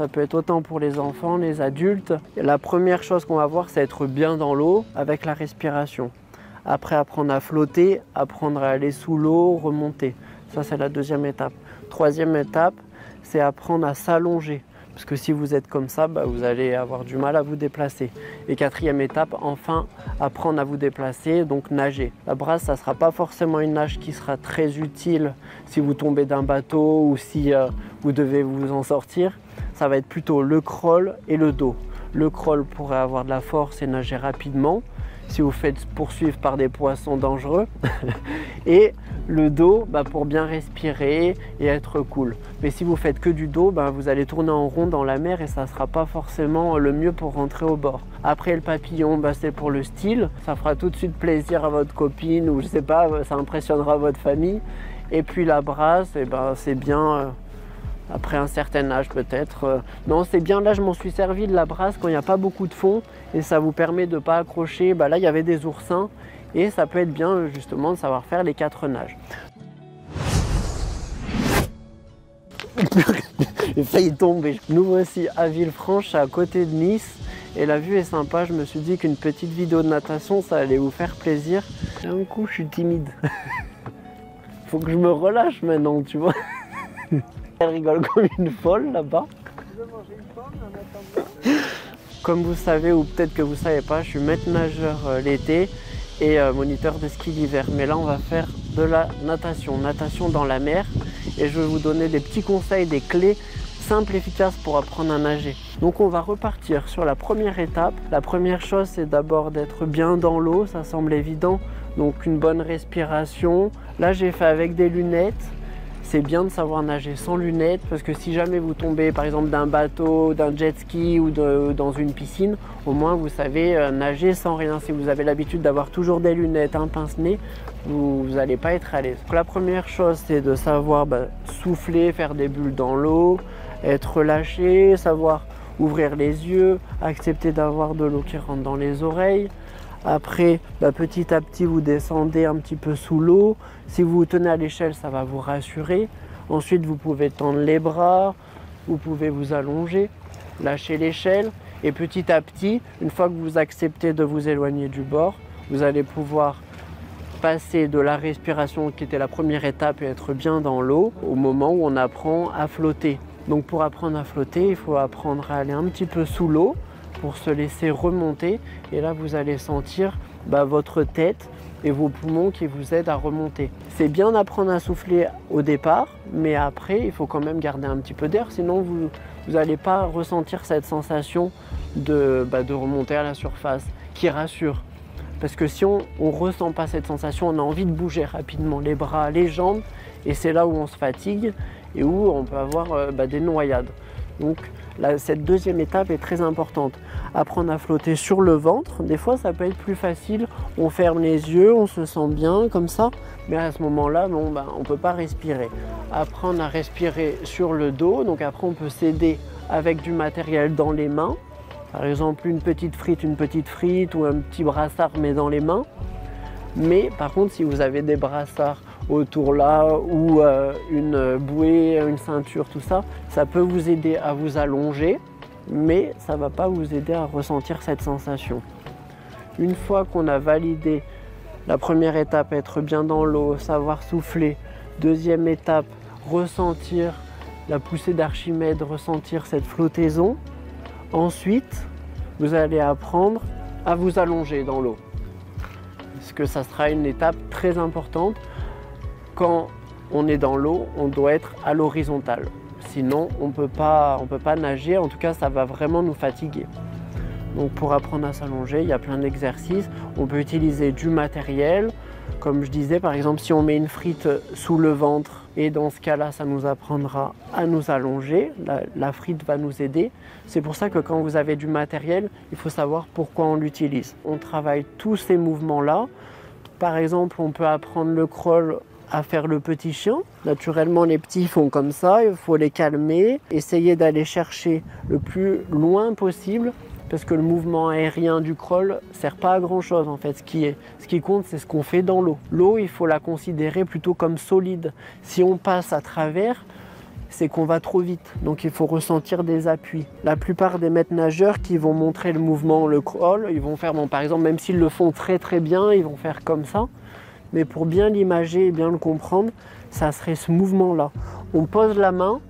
Ça peut être autant pour les enfants, les adultes. La première chose qu'on va voir, c'est être bien dans l'eau avec la respiration. Après, apprendre à flotter, apprendre à aller sous l'eau, remonter. Ça, c'est la deuxième étape. Troisième étape, c'est apprendre à s'allonger. Parce que si vous êtes comme ça, bah, vous allez avoir du mal à vous déplacer. Et quatrième étape, enfin, apprendre à vous déplacer, donc nager. La brasse, ça ne sera pas forcément une nage qui sera très utile si vous tombez d'un bateau ou si vous devez vous en sortir. Ça va être plutôt le crawl et le dos. Le crawl pourrait avoir de la force et nager rapidement si vous faites poursuivre par des poissons dangereux. Et le dos, bah, pour bien respirer et être cool. Mais si vous faites que du dos, bah, vous allez tourner en rond dans la mer et ça ne sera pas forcément le mieux pour rentrer au bord. Après, le papillon, bah, c'est pour le style. Ça fera tout de suite plaisir à votre copine ou je sais pas, ça impressionnera votre famille. Et puis la brasse, eh ben, c'est bien... Après un certain âge peut-être. Non, c'est bien, là je m'en suis servi de la brasse quand il n'y a pas beaucoup de fond et ça vous permet de ne pas accrocher. Bah, là il y avait des oursins et ça peut être bien justement de savoir faire les 4 nages. J'ai failli tomber. Nous voici à Villefranche, à côté de Nice, et la vue est sympa. Je me suis dit qu'une petite vidéo de natation ça allait vous faire plaisir. D'un coup je suis timide. Faut que je me relâche maintenant, tu vois. Elle rigole comme une folle là-bas. Comme vous savez, ou peut-être que vous ne savez pas, je suis maître nageur l'été et moniteur de ski l'hiver. Mais là, on va faire de la natation, natation dans la mer. Et je vais vous donner des petits conseils, des clés simples et efficaces pour apprendre à nager. Donc on va repartir sur la première étape. La première chose, c'est d'abord d'être bien dans l'eau, ça semble évident. Donc une bonne respiration. Là, j'ai fait avec des lunettes. C'est bien de savoir nager sans lunettes parce que si jamais vous tombez par exemple d'un bateau, d'un jet ski ou dans une piscine, au moins vous savez nager sans rien. Si vous avez l'habitude d'avoir toujours des lunettes, un pince-nez, vous n'allez pas être à l'aise. Donc la première chose, c'est de savoir souffler, faire des bulles dans l'eau, être relâché, savoir ouvrir les yeux, accepter d'avoir de l'eau qui rentre dans les oreilles. Après, petit à petit, vous descendez un petit peu sous l'eau. Si vous vous tenez à l'échelle, ça va vous rassurer. Ensuite, vous pouvez tendre les bras, vous pouvez vous allonger, lâcher l'échelle. Et petit à petit, une fois que vous acceptez de vous éloigner du bord, vous allez pouvoir passer de la respiration, qui était la première étape, et être bien dans l'eau, au moment où on apprend à flotter. Donc pour apprendre à flotter, il faut apprendre à aller un petit peu sous l'eau, pour se laisser remonter, et là vous allez sentir votre tête et vos poumons qui vous aident à remonter. C'est bien d'apprendre à souffler au départ, mais après il faut quand même garder un petit peu d'air, sinon vous n'allez pas ressentir cette sensation de remonter à la surface qui rassure. Parce que si on ne ressent pas cette sensation, on a envie de bouger rapidement les bras, les jambes, et c'est là où on se fatigue et où on peut avoir des noyades. Donc cette deuxième étape est très importante. Apprendre à flotter sur le ventre, des fois ça peut être plus facile, on ferme les yeux, on se sent bien comme ça, mais à ce moment-là, on ne peut pas respirer. Apprendre à respirer sur le dos, donc après on peut s'aider avec du matériel dans les mains, par exemple une petite frite ou un petit brassard mais dans les mains. Mais par contre, si vous avez des brassards autour là ou une bouée, une ceinture, tout ça, ça peut vous aider à vous allonger, mais ça ne va pas vous aider à ressentir cette sensation. Une fois qu'on a validé la première étape, être bien dans l'eau, savoir souffler, deuxième étape, ressentir la poussée d'Archimède, ressentir cette flottaison, ensuite vous allez apprendre à vous allonger dans l'eau. Parce que ça sera une étape très importante. Quand on est dans l'eau, on doit être à l'horizontale. Sinon, on peut pas nager. En tout cas, ça va vraiment nous fatiguer. Donc, pour apprendre à s'allonger, il y a plein d'exercices. On peut utiliser du matériel. Comme je disais, par exemple, si on met une frite sous le ventre, et dans ce cas-là, ça nous apprendra à nous allonger. La frite va nous aider. C'est pour ça que quand vous avez du matériel, il faut savoir pourquoi on l'utilise. On travaille tous ces mouvements-là. Par exemple, on peut apprendre le crawl à faire le petit chien. Naturellement, les petits font comme ça, il faut les calmer. Essayez d'aller chercher le plus loin possible, parce que le mouvement aérien du crawl ne sert pas à grand-chose en fait. Ce qui compte, c'est ce qu'on fait dans l'eau. L'eau, il faut la considérer plutôt comme solide. Si on passe à travers, c'est qu'on va trop vite, donc il faut ressentir des appuis. La plupart des maîtres nageurs qui vont montrer le mouvement, le crawl, ils vont faire, bon, par exemple, même s'ils le font très bien, ils vont faire comme ça, mais pour bien l'imager et bien le comprendre, ça serait ce mouvement-là. On pose la main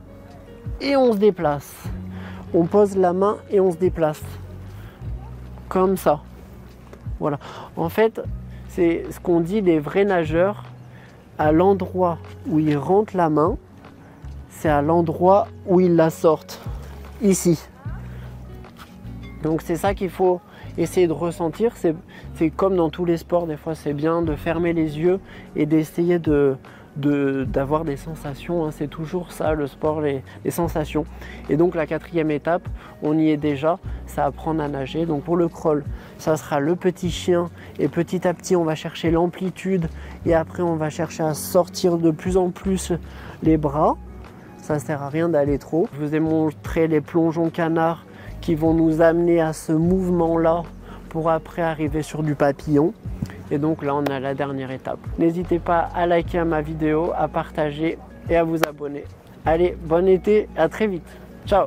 et on se déplace. On pose la main et on se déplace. Comme ça. Voilà. En fait, c'est ce qu'on dit les vrais nageurs, à l'endroit où ils rentrent la main, c'est à l'endroit où ils la sortent, ici. Donc c'est ça qu'il faut essayer de ressentir, c'est comme dans tous les sports, des fois c'est bien de fermer les yeux et d'essayer d'avoir des sensations, hein. C'est toujours ça le sport, les sensations. Et donc la quatrième étape, on y est déjà, c'est apprendre à nager. Donc pour le crawl, ça sera le petit chien et petit à petit on va chercher l'amplitude et après on va chercher à sortir de plus en plus les bras. Ça ne sert à rien d'aller trop. Je vous ai montré les plongeons canards qui vont nous amener à ce mouvement-là pour après arriver sur du papillon. Et donc là, on a la dernière étape. N'hésitez pas à liker ma vidéo, à partager et à vous abonner. Allez, bon été, à très vite. Ciao!